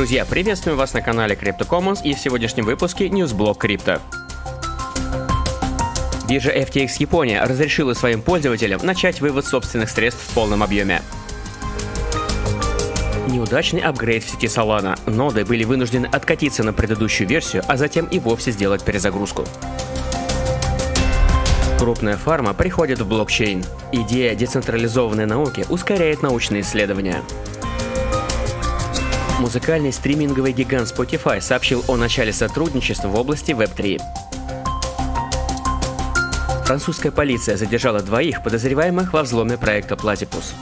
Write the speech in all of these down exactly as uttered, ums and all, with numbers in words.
Друзья, приветствую вас на канале CryptoCommons и в сегодняшнем выпуске Ньюсблок Крипто. Биржа эф ти экс Япония разрешила своим пользователям начать вывод собственных средств в полном объеме. Неудачный апгрейд в сети Solana. Ноды были вынуждены откатиться на предыдущую версию, а затем и вовсе сделать перезагрузку. Крупная фарма приходит в блокчейн. Идея децентрализованной науки ускоряет научные исследования. Музыкальный стриминговый гигант Spotify сообщил о начале сотрудничества в области веб три. Французская полиция задержала двоих подозреваемых во взломе проекта Platypus.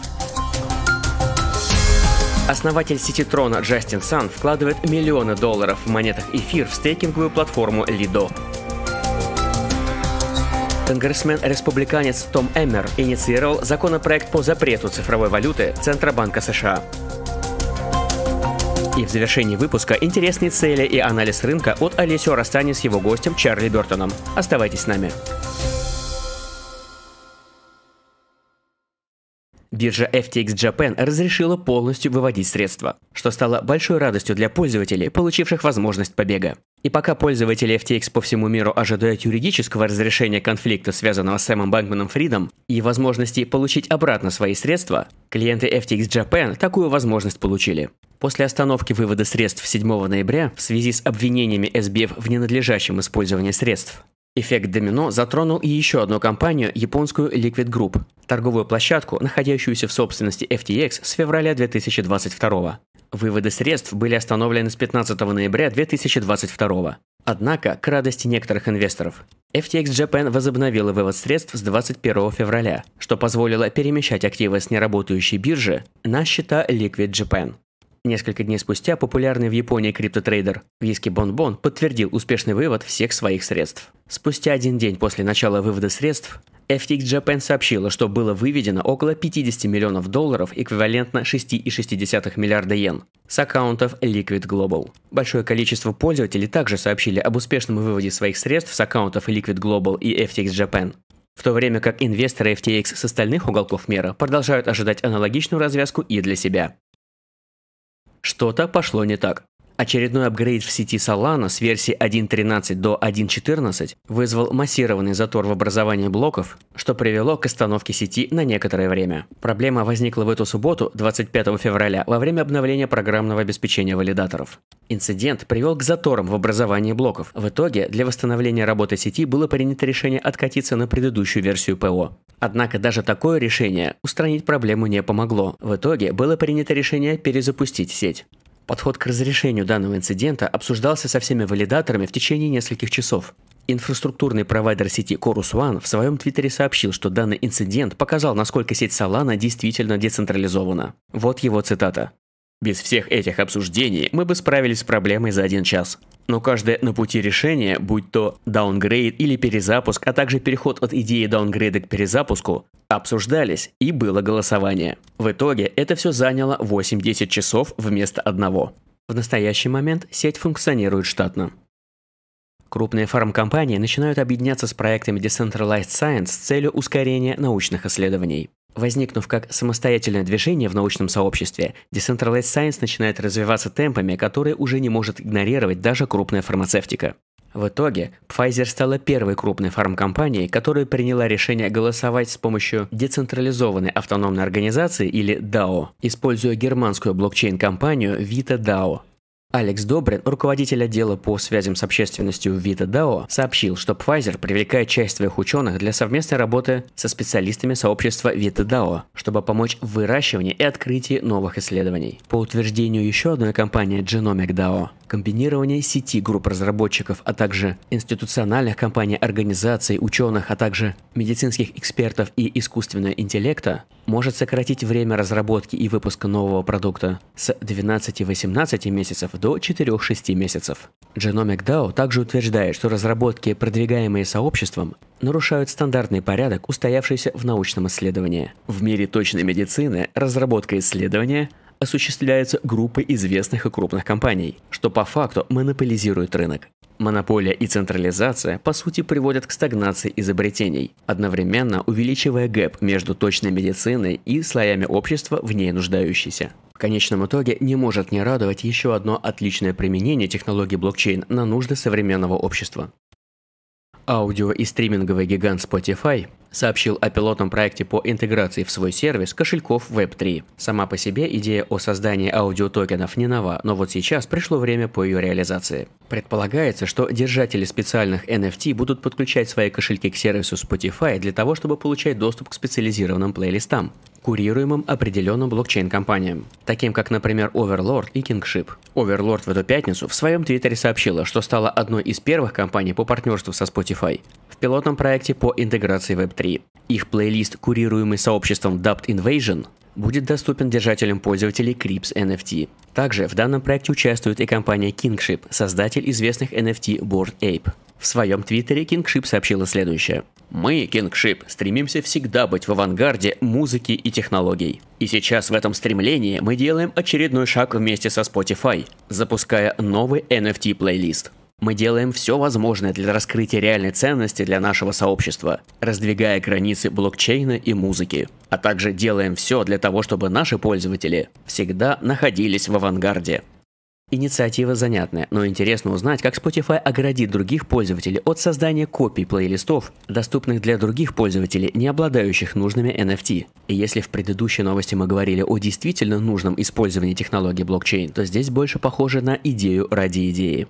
Основатель Citytrona Джастин Сан вкладывает миллионы долларов в монетах эфир в стейкинговую платформу Lido. Конгрессмен-республиканец Том Эммер инициировал законопроект по запрету цифровой валюты Центробанка США. И в завершении выпуска интересные цели и анализ рынка от Алессио Растани с его гостем Чарли Бертоном. Оставайтесь с нами. Биржа эф ти экс Japan разрешила полностью выводить средства, что стало большой радостью для пользователей, получивших возможность побега. И пока пользователи эф ти экс по всему миру ожидают юридического разрешения конфликта, связанного с Сэмом Бэнкманом-Фридом, и возможности получить обратно свои средства, клиенты эф ти экс Japan такую возможность получили. После остановки вывода средств седьмого ноября в связи с обвинениями эс би эф в ненадлежащем использовании средств, эффект домино затронул и еще одну компанию, японскую Liquid Group, торговую площадку, находящуюся в собственности эф ти экс с февраля две тысячи двадцать второго. Выводы средств были остановлены с пятнадцатого ноября две тысячи двадцать второго. Однако, к радости некоторых инвесторов, эф ти экс Japan возобновила вывод средств с двадцать первого февраля, что позволило перемещать активы с неработающей биржи на счета Liquid Japan. Несколько дней спустя популярный в Японии криптотрейдер Whisky Bonbon подтвердил успешный вывод всех своих средств. Спустя один день после начала вывода средств, эф ти экс Japan сообщила, что было выведено около пятидесяти миллионов долларов, эквивалентно шести целых шести десятых миллиарда йен, с аккаунтов Liquid Global. Большое количество пользователей также сообщили об успешном выводе своих средств с аккаунтов Liquid Global и эф ти экс Japan, в то время как инвесторы эф ти экс с остальных уголков мира продолжают ожидать аналогичную развязку и для себя. Что-то пошло не так. Очередной апгрейд в сети Solana с версии один точка тринадцать до один точка четырнадцать вызвал массированный затор в образовании блоков, что привело к остановке сети на некоторое время. Проблема возникла в эту субботу, двадцать пятого февраля, во время обновления программного обеспечения валидаторов. Инцидент привел к заторам в образовании блоков. В итоге, для восстановления работы сети было принято решение откатиться на предыдущую версию ПО. Однако даже такое решение устранить проблему не помогло. В итоге было принято решение перезапустить сеть. Подход к разрешению данного инцидента обсуждался со всеми валидаторами в течение нескольких часов. Инфраструктурный провайдер сети Corus One в своем твиттере сообщил, что данный инцидент показал, насколько сеть Solana действительно децентрализована. Вот его цитата. «Без всех этих обсуждений мы бы справились с проблемой за один час. Но каждое на пути решение, будь то даунгрейд или перезапуск, а также переход от идеи даунгрейда к перезапуску, обсуждались и было голосование. В итоге это все заняло восемь-десять часов вместо одного. В настоящий момент сеть функционирует штатно. Крупные фармкомпании начинают объединяться с проектами Decentralized Science с целью ускорения научных исследований. Возникнув как самостоятельное движение в научном сообществе, Decentralized Science начинает развиваться темпами, которые уже не может игнорировать даже крупная фармацевтика. В итоге, Pfizer стала первой крупной фармкомпанией, которая приняла решение голосовать с помощью децентрализованной автономной организации или дао, используя германскую блокчейн-компанию VitaDAO. Алекс Добрин, руководитель отдела по связям с общественностью в VitaDAO, сообщил, что Pfizer привлекает часть своих ученых для совместной работы со специалистами сообщества VitaDAO, чтобы помочь в выращивании и открытии новых исследований. По утверждению еще одной компании GenomicDAO, комбинирование сети групп разработчиков, а также институциональных компаний, организаций, ученых, а также медицинских экспертов и искусственного интеллекта может сократить время разработки и выпуска нового продукта с двенадцати-восемнадцати месяцев до четырёх-шести месяцев. GenomicDAO также утверждает, что разработки, продвигаемые сообществом, нарушают стандартный порядок, устоявшийся в научном исследовании. В мире точной медицины разработка исследования осуществляются группы известных и крупных компаний, что по факту монополизирует рынок. Монополия и централизация по сути приводят к стагнации изобретений, одновременно увеличивая гэп между точной медициной и слоями общества в ней нуждающейся. В конечном итоге не может не радовать еще одно отличное применение технологии блокчейн на нужды современного общества. Аудио- и стриминговый гигант Spotify сообщил о пилотном проекте по интеграции в свой сервис кошельков веб три. Сама по себе идея о создании аудиотокенов не нова, но вот сейчас пришло время по ее реализации. Предполагается, что держатели специальных эн эф ти будут подключать свои кошельки к сервису Spotify для того, чтобы получать доступ к специализированным плейлистам, курируемым определенным блокчейн-компаниям, таким как, например, Overlord и Kingship. Overlord в эту пятницу в своем твиттере сообщила, что стала одной из первых компаний по партнерству со Spotify в пилотном проекте по интеграции веб три. Их плейлист, курируемый сообществом Dapp Invasion, будет доступен держателям пользователей Crips эн эф ти. Также в данном проекте участвует и компания Kingship, создатель известных эн эф ти Bored Ape. В своем твиттере Kingship сообщила следующее. «Мы, Kingship, стремимся всегда быть в авангарде музыки и технологий. И сейчас в этом стремлении мы делаем очередной шаг вместе со Spotify, запуская новый эн эф ти-плейлист. Мы делаем все возможное для раскрытия реальной ценности для нашего сообщества, раздвигая границы блокчейна и музыки, а также делаем все для того, чтобы наши пользователи всегда находились в авангарде». Инициатива занятная, но интересно узнать, как Spotify оградит других пользователей от создания копий плейлистов, доступных для других пользователей, не обладающих нужными эн эф ти. И если в предыдущей новости мы говорили о действительно нужном использовании технологии блокчейн, то здесь больше похоже на идею ради идеи.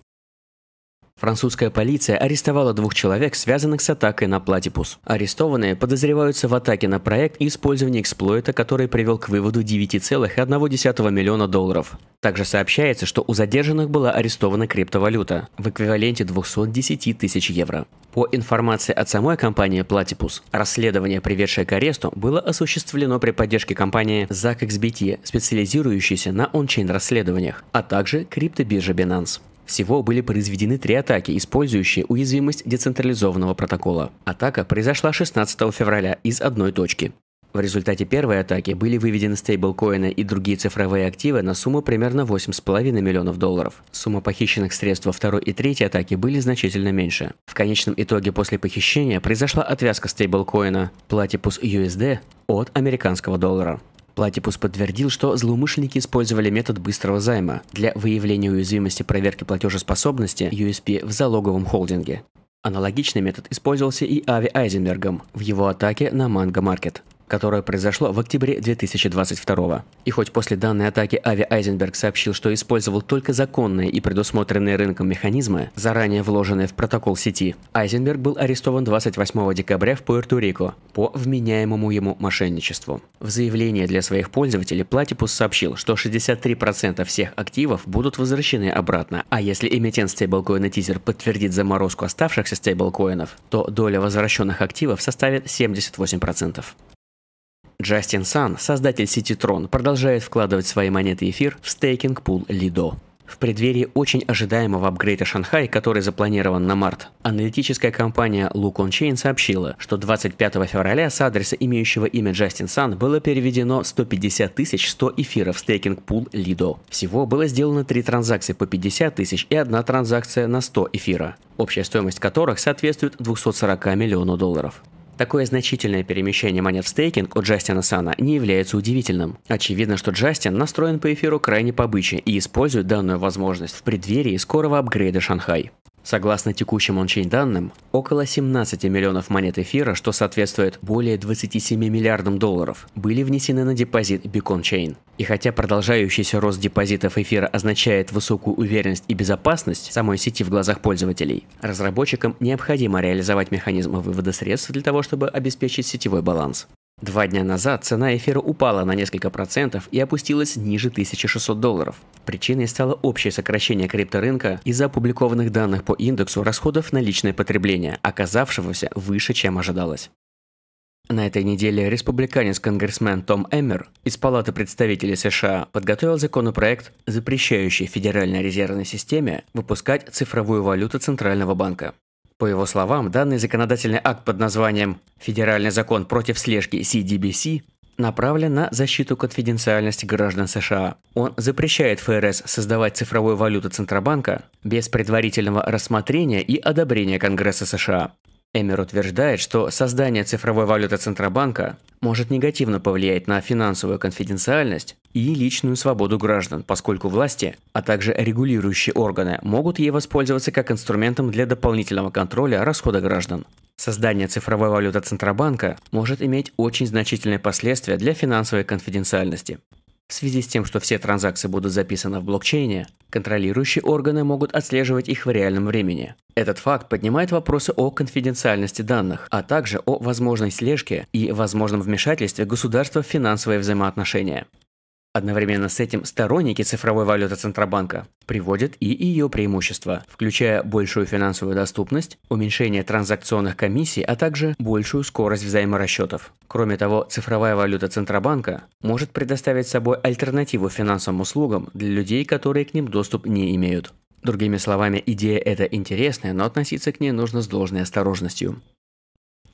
Французская полиция арестовала двух человек, связанных с атакой на Platypus. Арестованные подозреваются в атаке на проект и использовании эксплойта, который привел к выводу девять целых одна десятая миллиона долларов. Также сообщается, что у задержанных была арестована криптовалюта в эквиваленте двухсот десяти тысяч евро. По информации от самой компании Platypus, расследование, приведшее к аресту, было осуществлено при поддержке компании зак икс би ти, специализирующейся на ончейн расследованиях, а также криптобиржи Binance. Всего были произведены три атаки, использующие уязвимость децентрализованного протокола. Атака произошла шестнадцатого февраля из одной точки. В результате первой атаки были выведены стейблкоины и другие цифровые активы на сумму примерно восемь целых пять десятых миллионов долларов. Сумма похищенных средств во второй и третьей атаке были значительно меньше. В конечном итоге после похищения произошла отвязка стейблкоина Platypus ю эс ди от американского доллара. Platypus подтвердил, что злоумышленники использовали метод быстрого займа для выявления уязвимости проверки платежеспособности ю эс пи в залоговом холдинге. Аналогичный метод использовался и Ави Айзенбергом в его атаке на Манго-Маркет, которое произошло в октябре две тысячи двадцать второго. И хоть после данной атаки Ави Айзенберг сообщил, что использовал только законные и предусмотренные рынком механизмы, заранее вложенные в протокол сети, Айзенберг был арестован двадцать восьмого декабря в Пуэрто-Рико по вменяемому ему мошенничеству. В заявлении для своих пользователей Platypus сообщил, что шестьдесят три процента всех активов будут возвращены обратно, а если эмитент стейблкоина Тизер подтвердит заморозку оставшихся стейблкоинов, то доля возвращенных активов составит семьдесят восемь процентов. Джастин Сан, создатель Citytrona, продолжает вкладывать свои монеты эфир в стейкинг-пул Lido. В преддверии очень ожидаемого апгрейда Шанхай, который запланирован на март, аналитическая компания LookOnChain сообщила, что двадцать пятого февраля с адреса имеющего имя Джастин Сан было переведено сто пятьдесят тысяч сто эфиров в стейкинг-пул Lido. Всего было сделано три транзакции по пятьдесят тысяч и одна транзакция на сто эфира, общая стоимость которых соответствует двухсот сорока миллионам долларов. Такое значительное перемещение монет в стейкинг от Джастина Сана не является удивительным. Очевидно, что Джастин настроен по эфиру крайне побыче и использует данную возможность в преддверии скорого апгрейда Шанхай. Согласно текущим ончейн данным, около семнадцати миллионов монет эфира, что соответствует более двадцати семи миллиардам долларов, были внесены на депозит Beacon Chain. И хотя продолжающийся рост депозитов эфира означает высокую уверенность и безопасность самой сети в глазах пользователей, разработчикам необходимо реализовать механизмы вывода средств для того, чтобы обеспечить сетевой баланс. Два дня назад цена эфира упала на несколько процентов и опустилась ниже тысячи шестисот долларов. Причиной стало общее сокращение крипторынка из-за опубликованных данных по индексу расходов на личное потребление, оказавшегося выше, чем ожидалось. На этой неделе республиканец-конгрессмен Том Эммер из Палаты представителей США подготовил законопроект, запрещающий Федеральной резервной системе выпускать цифровую валюту Центрального банка. По его словам, данный законодательный акт под названием «Федеральный закон против слежки си ди би си» направлен на защиту конфиденциальности граждан США. Он запрещает эф эр эс создавать цифровую валюту Центробанка без предварительного рассмотрения и одобрения Конгресса США. Эммер утверждает, что создание цифровой валюты Центробанка может негативно повлиять на финансовую конфиденциальность и личную свободу граждан, поскольку власти, а также регулирующие органы могут ей воспользоваться как инструментом для дополнительного контроля расхода граждан. Создание цифровой валюты Центробанка может иметь очень значительные последствия для финансовой конфиденциальности. В связи с тем, что все транзакции будут записаны в блокчейне, контролирующие органы могут отслеживать их в реальном времени. Этот факт поднимает вопросы о конфиденциальности данных, а также о возможной слежке и возможном вмешательстве государства в финансовые взаимоотношения. Одновременно с этим сторонники цифровой валюты Центробанка приводят и ее преимущества, включая большую финансовую доступность, уменьшение транзакционных комиссий, а также большую скорость взаиморасчетов. Кроме того, цифровая валюта Центробанка может предоставить собой альтернативу финансовым услугам для людей, которые к ним доступ не имеют. Другими словами, идея эта интересная, но относиться к ней нужно с должной осторожностью.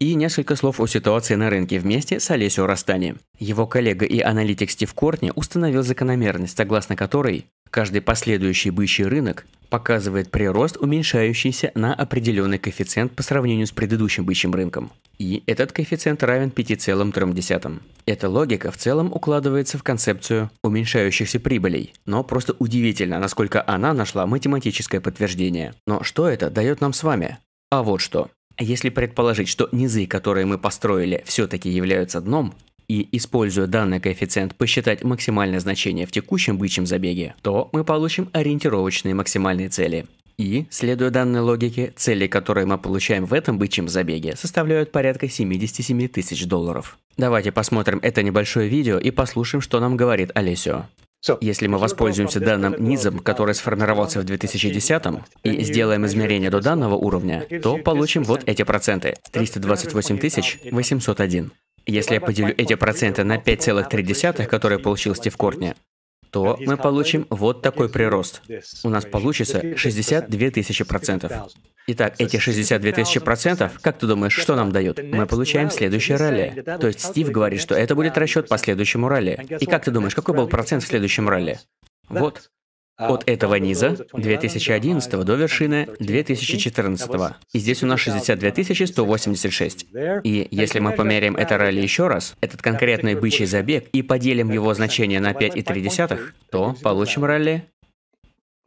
И несколько слов о ситуации на рынке вместе с Алессио Растани. Его коллега и аналитик Стив Кортни установил закономерность, согласно которой каждый последующий бычий рынок показывает прирост, уменьшающийся на определенный коэффициент по сравнению с предыдущим бычьим рынком. И этот коэффициент равен пяти целым трем десятым. Эта логика в целом укладывается в концепцию уменьшающихся прибылей, но просто удивительно, насколько она нашла математическое подтверждение. Но что это дает нам с вами? А вот что. Если предположить, что низы, которые мы построили, все-таки являются дном, и, используя данный коэффициент, посчитать максимальное значение в текущем бычьем забеге, то мы получим ориентировочные максимальные цели. И, следуя данной логике, цели, которые мы получаем в этом бычьем забеге, составляют порядка семидесяти семи тысяч долларов. Давайте посмотрим это небольшое видео и послушаем, что нам говорит Алессио. Если мы воспользуемся данным низом, который сформировался в две тысячи десятом, и сделаем измерение до данного уровня, то получим вот эти проценты – триста двадцать восемь тысяч восемьсот один. Если я поделю эти проценты на пять целых три десятых, которые получил Стив Кортни, то мы получим вот такой прирост. У нас получится шестьдесят две тысячи процентов. Итак, эти шестьдесят две тысячи процентов, как ты думаешь, что нам дают? Мы получаем следующее ралли. То есть Стив говорит, что это будет расчет по следующему ралли. И как ты думаешь, какой был процент в следующем ралли? Вот. От этого низа две тысячи одиннадцатого до вершины две тысячи четырнадцатого. И здесь у нас шестьдесят две тысячи сто восемьдесят шесть. И если мы померяем это ралли еще раз, этот конкретный бычий забег, и поделим его значение на пять целых три десятых, то получим ралли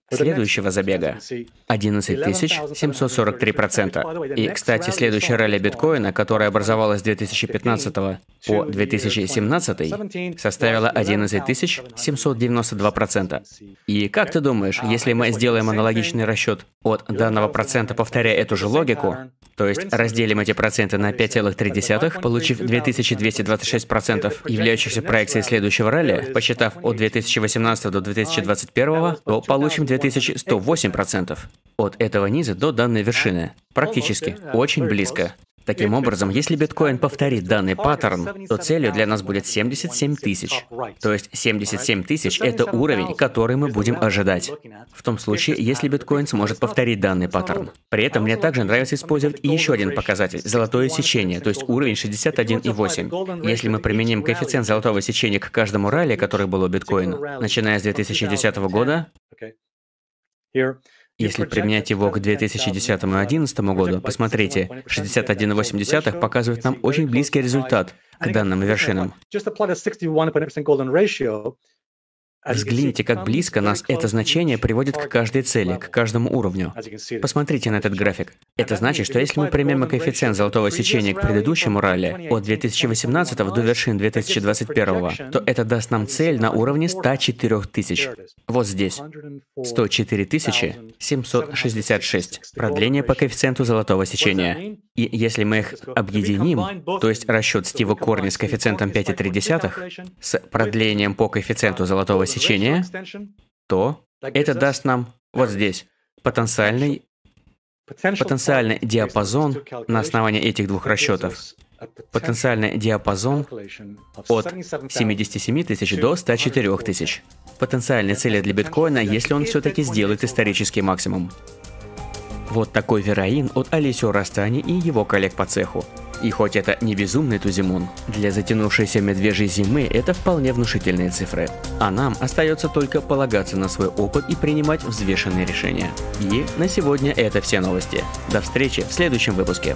следующего забега одиннадцать тысяч семьсот сорок три процента. И, кстати, следующее ралли биткоина, которое образовалось с две тысячи пятнадцатого по две тысячи семнадцатый, составило одиннадцать тысяч семьсот девяносто два процента. И как ты думаешь, если мы сделаем аналогичный расчет от данного процента, повторяя эту же логику, то есть разделим эти проценты на пять целых три десятых, получив две тысячи двести двадцать шесть процентов, являющихся проекцией следующего ралли, посчитав от две тысячи восемнадцатого до две тысячи двадцать первого, то получим две тысячи сто восемь процентов от этого низа до данной вершины. Практически, очень близко. Таким образом, если биткоин повторит данный паттерн, то целью для нас будет семьдесят семь тысяч. То есть семьдесят семь тысяч – это уровень, который мы будем ожидать. В том случае, если биткоин сможет повторить данный паттерн. При этом мне также нравится использовать еще один показатель – золотое сечение, то есть уровень шестьдесят один целых восемь десятых. Если мы применим коэффициент золотого сечения к каждому ралли, который был у биткоина, начиная с две тысячи десятого года, если применять его к две тысячи десятому и две тысячи одиннадцатому году, посмотрите, шестьдесят один целых восемь десятых показывает нам очень близкий результат к данным вершинам. Взгляните, как близко нас это значение приводит к каждой цели, к каждому уровню. Посмотрите на этот график. Это значит, что если мы примем коэффициент золотого сечения к предыдущему ралли от две тысячи восемнадцатого до вершин две тысячи двадцать первого, то это даст нам цель на уровне ста четырёх тысяч. Вот здесь. сто четыре тысячи семьсот шестьдесят шесть. Продление по коэффициенту золотого сечения. И если мы их объединим, то есть расчет Стива Кортни с коэффициентом пять целых три десятых, с продлением по коэффициенту золотого сечения, Сечения, то это даст нам вот здесь потенциальный, потенциальный диапазон на основании этих двух расчетов. Потенциальный диапазон от семидесяти семи тысяч до ста четырёх тысяч. Потенциальные цели для биткоина, если он все-таки сделает исторический максимум. Вот такой героин от Алессио Растани и его коллег по цеху. И хоть это не безумный тузимун, для затянувшейся медвежьей зимы это вполне внушительные цифры. А нам остается только полагаться на свой опыт и принимать взвешенные решения. И на сегодня это все новости. До встречи в следующем выпуске.